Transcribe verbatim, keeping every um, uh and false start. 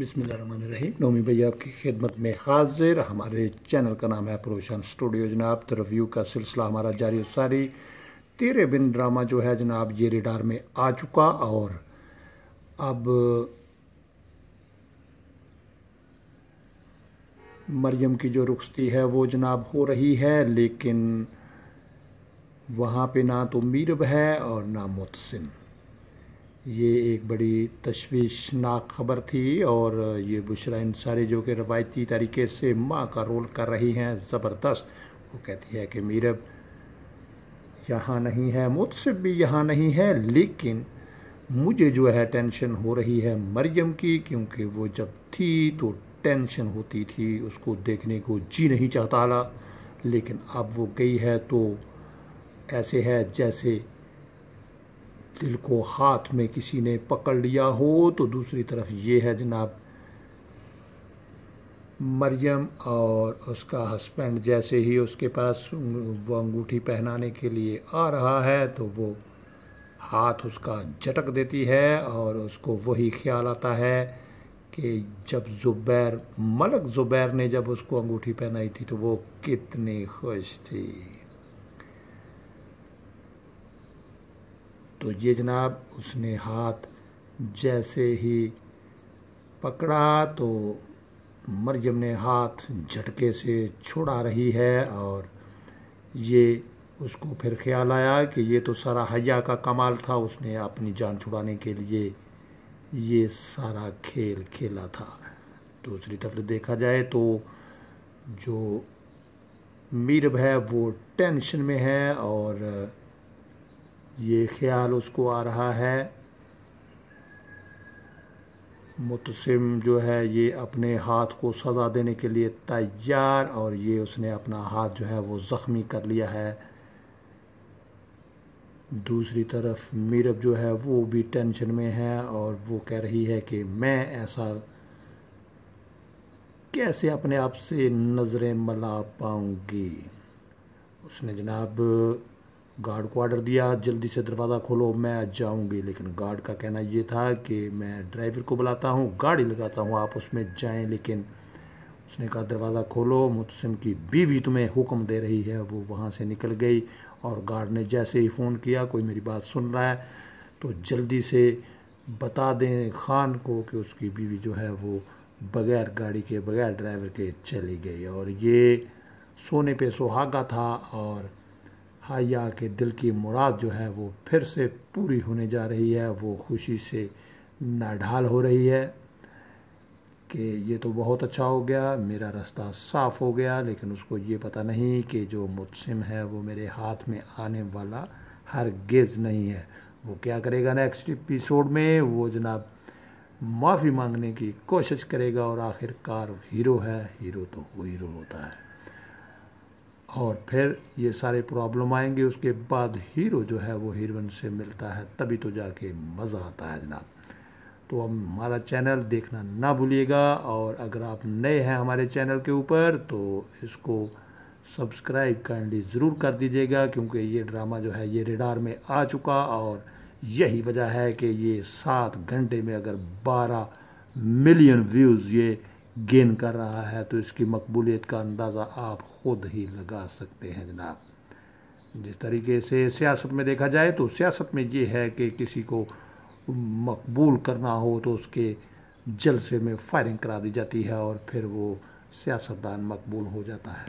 बिस्मिल्लाहिर्रहमानिर्रहीम। नौमी भैया आपकी खिदमत में हाजिर। हमारे चैनल का नाम है प्रोशान स्टूडियो। जनाब तो रिव्यू का सिलसिला हमारा जारी सारी तेरे बिन ड्रामा जो है जनाब ये रेडार में आ चुका और अब मरियम की जो रुखसती है वो जनाब हो रही है, लेकिन वहाँ पे ना तो मीरब है और ना मुतसिम। ये एक बड़ी तश्वीशनाक खबर थी और ये बुशरा अंसारी जो कि रवायती तरीके से माँ का रोल कर रही हैं ज़बरदस्त। वो कहती है कि मीरब यहाँ नहीं है, मुतसिब भी यहाँ नहीं है, लेकिन मुझे जो है टेंशन हो रही है मरियम की, क्योंकि वो जब थी तो टेंशन होती थी, उसको देखने को जी नहीं चाहता था, लेकिन अब वो गई है तो ऐसे है जैसे दिल को हाथ में किसी ने पकड़ लिया हो। तो दूसरी तरफ ये है जनाब मरियम और उसका हस्बैंड जैसे ही उसके पास वो अंगूठी पहनाने के लिए आ रहा है तो वो हाथ उसका झटक देती है और उसको वही ख्याल आता है कि जब ज़ुबैर मलक ज़ुबैर ने जब उसको अंगूठी पहनाई थी तो वो कितनी खुश थी। तो ये जनाब उसने हाथ जैसे ही पकड़ा तो मरियम ने हाथ झटके से छुड़ा रही है और ये उसको फिर ख्याल आया कि ये तो सारा हया का कमाल था, उसने अपनी जान छुड़ाने के लिए ये सारा खेल खेला था। दूसरी तरफ देखा जाए तो जो मीरब है वो टेंशन में है और ये ख्याल उसको आ रहा है मुतसिम जो है ये अपने हाथ को सज़ा देने के लिए तैयार और ये उसने अपना हाथ जो है वो ज़ख्मी कर लिया है। दूसरी तरफ मीरब जो है वो भी टेंशन में है और वो कह रही है कि मैं ऐसा कैसे अपने आप से नज़रें मिला पाऊँगी। उसने जनाब गार्ड को आर्डर दिया जल्दी से दरवाज़ा खोलो मैं जाऊंगी, लेकिन गार्ड का कहना ये था कि मैं ड्राइवर को बुलाता हूं, गाड़ी लगाता हूं, आप उसमें जाएं। लेकिन उसने कहा दरवाज़ा खोलो, मुतसिम की बीवी तुम्हें हुक्म दे रही है। वो वहां से निकल गई और गार्ड ने जैसे ही फ़ोन किया कोई मेरी बात सुन रहा है तो जल्दी से बता दें खान को कि उसकी बीवी जो है वो बग़ैर गाड़ी के बग़ैर ड्राइवर के चली गई। और ये सोने पर सुहागा था और हाया के दिल की मुराद जो है वो फिर से पूरी होने जा रही है। वो खुशी से नाढाल हो रही है कि ये तो बहुत अच्छा हो गया, मेरा रास्ता साफ़ हो गया, लेकिन उसको ये पता नहीं कि जो मुतसिम है वो मेरे हाथ में आने वाला हरगिज़ नहीं है। वो क्या करेगा नेक्स्ट एपिसोड में, वो जनाब माफ़ी मांगने की कोशिश करेगा और आखिरकार हीरो है, हीरो तो वो हीरो होता है और फिर ये सारे प्रॉब्लम आएंगे। उसके बाद हीरो जो है वो हीरोइन से मिलता है, तभी तो जाके मज़ा आता है जनाब। तो अब हमारा चैनल देखना ना भूलिएगा और अगर आप नए हैं हमारे चैनल के ऊपर तो इसको सब्सक्राइब काइंडली ज़रूर कर दीजिएगा, क्योंकि ये ड्रामा जो है ये रेडार में आ चुका और यही वजह है कि ये सात घंटे में अगर बारह मिलियन व्यूज़ ये गेन कर रहा है तो इसकी मकबूलियत का अंदाज़ा आप ख़ुद ही लगा सकते हैं जनाब। जिस तरीके से सियासत में देखा जाए तो सियासत में ये है कि किसी को मकबूल करना हो तो उसके जलसे में फायरिंग करा दी जाती है और फिर वो सियासतदान मकबूल हो जाता है।